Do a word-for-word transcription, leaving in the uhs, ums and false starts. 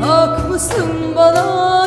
Haklısın bana.